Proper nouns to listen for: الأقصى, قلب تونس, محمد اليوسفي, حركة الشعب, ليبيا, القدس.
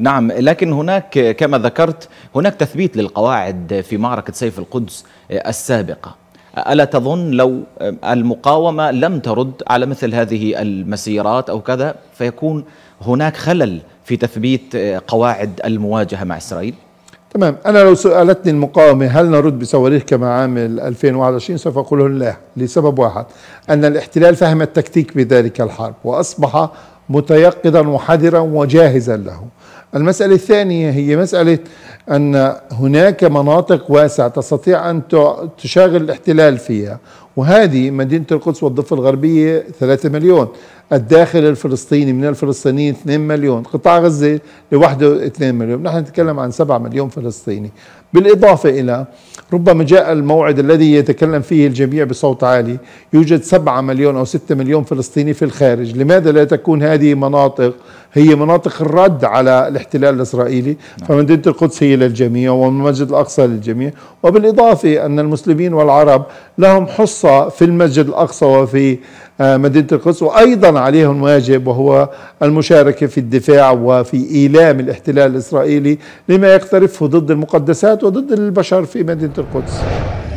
نعم، لكن هناك كما ذكرت هناك تثبيت للقواعد في معركة سيف القدس السابقة. ألا تظن لو المقاومة لم ترد على مثل هذه المسيرات أو كذا فيكون هناك خلل في تثبيت قواعد المواجهة مع إسرائيل؟ تمام، أنا لو سألتني المقاومة هل نرد بصواريخ كما عام 2021 سوف أقول لا، لسبب واحد: أن الاحتلال فهم التكتيك بذلك الحرب وأصبح متيقظا وحذرا وجاهزا له. المسألة الثانية هي مسألة أن هناك مناطق واسعة تستطيع أن تشاغل الاحتلال فيها، وهذه مدينة القدس والضفة الغربية 3 مليون، الداخل الفلسطيني من الفلسطينيين 2 مليون، قطاع غزة لوحده 2 مليون، نحن نتكلم عن 7 مليون فلسطيني. بالإضافة إلى ربما جاء الموعد الذي يتكلم فيه الجميع بصوت عالي، يوجد 7 مليون أو 6 مليون فلسطيني في الخارج. لماذا لا تكون هذه مناطق هي مناطق الرد على الاحتلال الإسرائيلي؟ فمدينة القدس هي للجميع والمسجد الأقصى للجميع، وبالإضافة أن المسلمين والعرب لهم حصة في المسجد الأقصى وفي مدينة القدس، وأيضا عليهم واجب وهو المشاركة في الدفاع وفي إيلام الاحتلال الإسرائيلي لما يقترفه ضد المقدسات وضد البشر في مدينة القدس.